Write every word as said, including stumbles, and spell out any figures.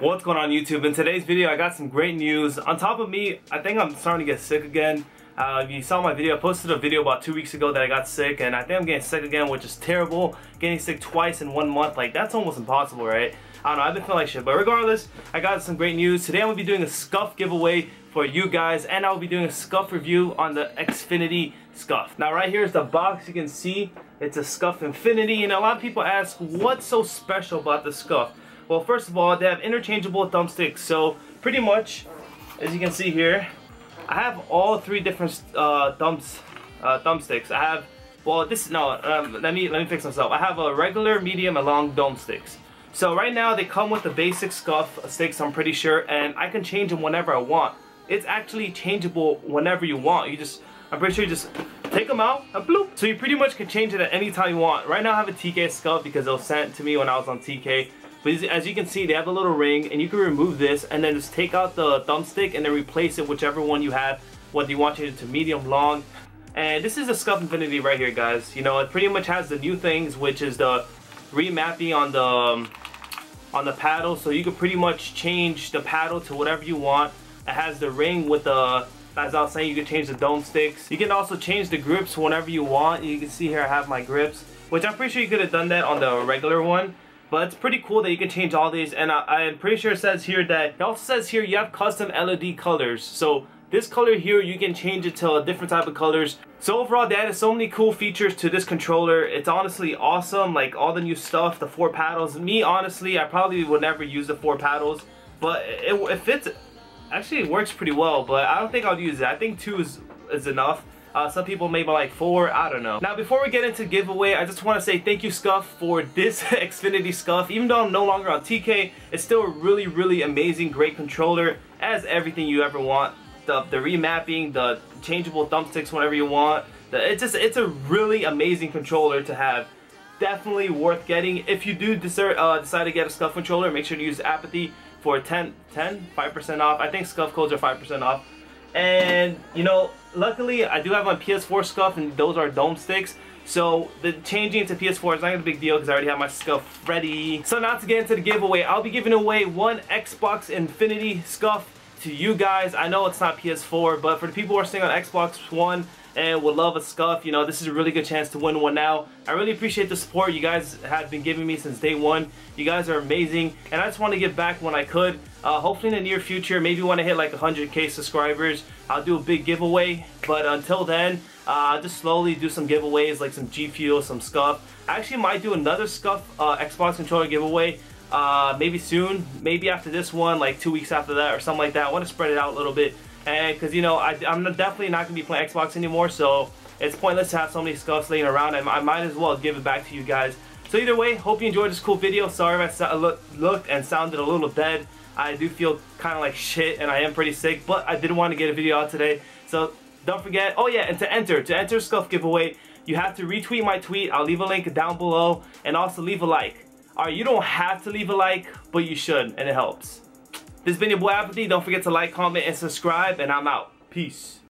What's going on YouTube? In today's video I got some great news. On top of me, I think I'm starting to get sick again. Uh, you saw my video, I posted a video about two weeks ago that I got sick, and I think I'm getting sick again, which is terrible. Getting sick twice in one month, like that's almost impossible, right? I don't know, I've been feeling like shit, but regardless, I got some great news. Today I'm going to be doing a SCUF giveaway for you guys, and I'll be doing a SCUF review on the Xfinity SCUF. Now right here is the box, you can see it's a SCUF Infinity, and a lot of people ask, what's so special about the SCUF? Well, first of all, they have interchangeable thumbsticks, so pretty much, as you can see here, I have all three different uh, thumbs, uh, thumbsticks. I have, well, this, no, um, let me let me fix myself. I have a regular, medium, and long dome sticks. So right now, they come with the basic SCUF sticks, I'm pretty sure, and I can change them whenever I want. It's actually changeable whenever you want. You just, I'm pretty sure you just take them out and bloop. So you pretty much can change it at any time you want. Right now, I have a T K SCUF because it was sent to me when I was on T K. But as you can see, they have a little ring, and you can remove this and then just take out the thumbstick and then replace it whichever one you have, whether you want to change it to medium, long. And this is the SCUF Infinity right here, guys. You know, it pretty much has the new things, which is the remapping on the um, on the paddle, so you can pretty much change the paddle to whatever you want. It has the ring with the, as I was saying, you can change the dome sticks. You can also change the grips whenever you want. You can see here I have my grips, which I'm pretty sure you could have done that on the regular one. But it's pretty cool that you can change all these, and I, I'm pretty sure it says here that, it also says here you have custom L E D colors. So this color here, you can change it to a different type of colors. So overall, they added so many cool features to this controller. It's honestly awesome, like all the new stuff, the four paddles. Me, honestly, I probably would never use the four paddles, but it, it fits, actually it works pretty well, but I don't think I'll use it. I think two is, is enough. Uh, some people maybe like four, I don't know. Now before we get into giveaway, I just want to say thank you SCUF for this Xfinity SCUF. Even though I'm no longer on T K, it's still a really, really amazing, great controller. It has everything you ever want. The, the remapping, the changeable thumbsticks whenever you want. The, it's just, it's a really amazing controller to have. Definitely worth getting. If you do desert, uh, decide to get a SCUF controller, make sure to use Apathy for ten, ten, five percent off. I think SCUF codes are five percent off. And you know, luckily I do have my P S four SCUF, and those are dome sticks, so the changing it to P S four is not gonna be a big deal because I already have my SCUF ready. So now to get into the giveaway, I'll be giving away one Xbox Infinity SCUF to you guys. I know it's not P S four, but for the people who are staying on Xbox One and would love a SCUF, you know, this is a really good chance to win one now. I really appreciate the support you guys have been giving me since day one. You guys are amazing, and I just want to give back when I could. Uh, hopefully in the near future, maybe when I hit like one hundred K subscribers, I'll do a big giveaway. But until then, uh, I'll just slowly do some giveaways, like some G Fuel, some SCUF. I actually might do another SCUF uh, Xbox controller giveaway, uh, maybe soon, maybe after this one, like two weeks after that or something like that. I want to spread it out a little bit. And because, you know, I, I'm definitely not going to be playing Xbox anymore, so it's pointless to have so many SCUFs laying around. I, I might as well give it back to you guys. So either way, hope you enjoyed this cool video. Sorry if I look, looked and sounded a little dead. I do feel kind of like shit, and I am pretty sick, but I did want to get a video out today. So don't forget, oh yeah, and to enter, to enter SCUF giveaway, you have to retweet my tweet. I'll leave a link down below, and also leave a like. Alright, you don't have to leave a like, but you should, and it helps. This has been your boy Apathy. Don't forget to like, comment, and subscribe, and I'm out. Peace.